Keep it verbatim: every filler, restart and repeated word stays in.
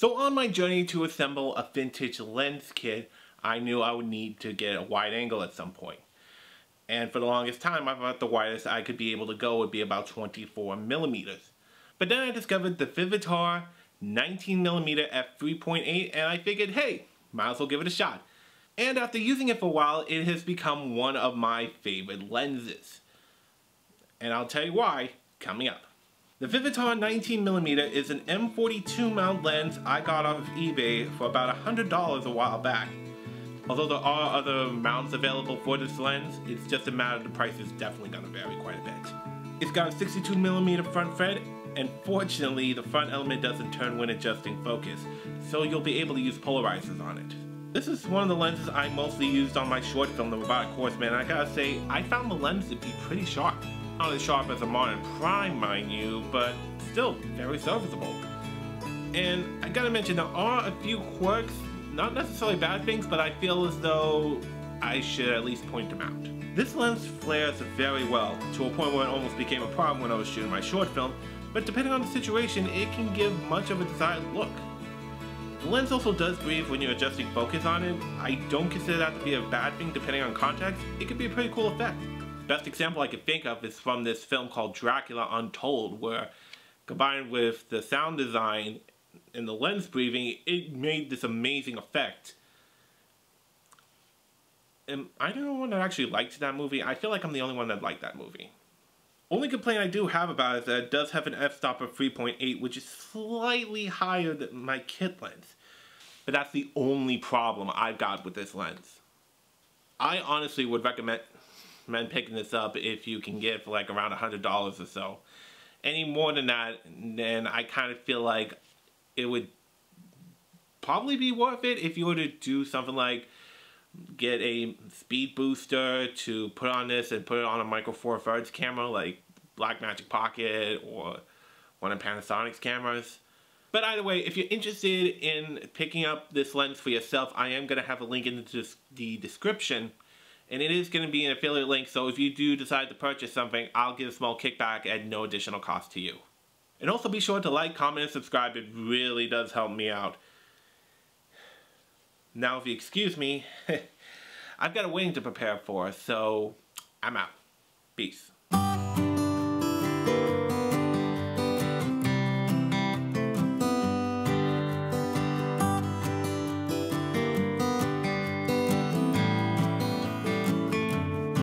So on my journey to assemble a vintage lens kit, I knew I would need to get a wide angle at some point. And for the longest time, I thought the widest I could be able to go would be about twenty-four millimeters. But then I discovered the Vivitar nineteen millimeter f three point eight, and I figured, hey, might as well give it a shot. And after using it for a while, it has become one of my favorite lenses. And I'll tell you why, coming up. The Vivitar nineteen millimeter is an M forty-two mount lens I got off of eBay for about one hundred dollars a while back. Although there are other mounts available for this lens, it's just a matter of the price is definitely going to vary quite a bit. It's got a sixty-two millimeter front fret, and fortunately the front element doesn't turn when adjusting focus, so you'll be able to use polarizers on it. This is one of the lenses I mostly used on my short film, The Robotic Corsair, and I gotta say, I found the lens to be pretty sharp. Not as sharp as a modern prime, mind you, but still very serviceable. And I gotta mention, there are a few quirks, not necessarily bad things, but I feel as though I should at least point them out. This lens flares very well, to a point where it almost became a problem when I was shooting my short film, but depending on the situation, it can give much of a desired look. The lens also does breathe when you're adjusting focus on it. I don't consider that to be a bad thing depending on context. It could be a pretty cool effect. Best example I could think of is from this film called Dracula Untold, where combined with the sound design and the lens breathing, it made this amazing effect. And I don't know one that actually liked that movie. I feel like I'm the only one that liked that movie. Only complaint I do have about it is that it does have an f-stop of three point eight, which is slightly higher than my kit lens. But that's the only problem I've got with this lens. I honestly would recommend picking this up if you can get for like around one hundred dollars or so. Any more than that, then I kind of feel like it would probably be worth it if you were to do something like get a speed booster to put on this and put it on a Micro Four Thirds camera like Blackmagic Pocket or one of Panasonic's cameras. But either way, if you're interested in picking up this lens for yourself, I am going to have a link in the description, and it is going to be an affiliate link, so if you do decide to purchase something, I'll get a small kickback at no additional cost to you. And also be sure to like, comment, and subscribe. It really does help me out. Now, if you excuse me, I've got a wedding to prepare for, so I'm out. Peace.